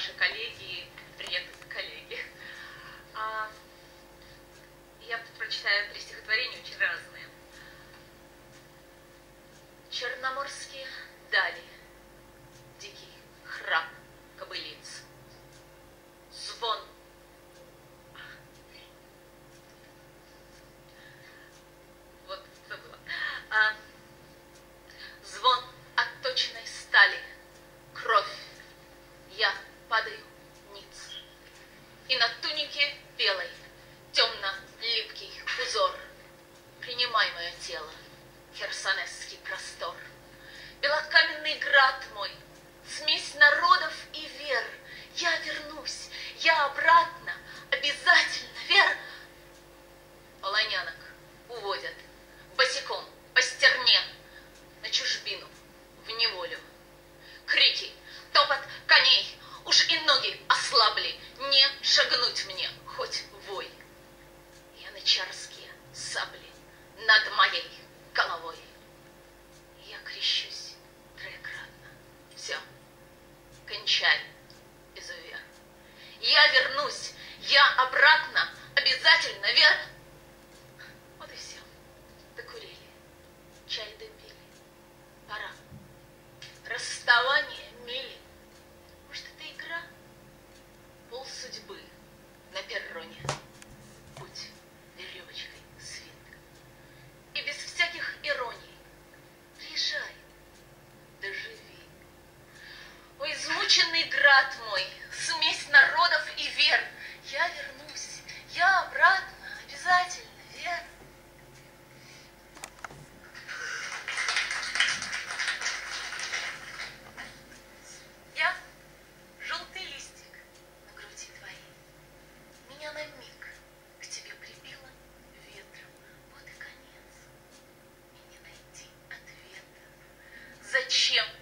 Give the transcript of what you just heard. наши коллеги, приехали коллеги. Я прочитаю 3 стихотворения, очень разные. Черноморские дали, дикий храп кобылиц, звон, вот это было, звон отточенной стали, кровь, я падаю ниц, и на тунике белой темно-липкий узор, принимай мое тело, херсонесский простор, белокаменный град мой, смесь народов и вер. Я вернусь, я обратно, обязательно, вер. Полонянок уводят босиком по стерне на чужбину, в неволю. Крики, топот коней, уж и ноги ослабли, не шагнуть мне хоть вой. Янычарские сабли над моей головой. Я крещусь троекратно. Все, кончай, изувер. Я вернусь, я обратно, обязательно, вер. Вот и все. Докурили, чай допили. Пора. Расставание мили. Может, это игра? Пол судьбы на перроне. Путь веревочкой свит. И без всяких ироний. Приезжай, да живи. О, измученный град мой, смесь народов и вер. Я вернусь, я обратно, обязательно, вер. Я желтый листик на груди твоей. Меня на миг. Зачем?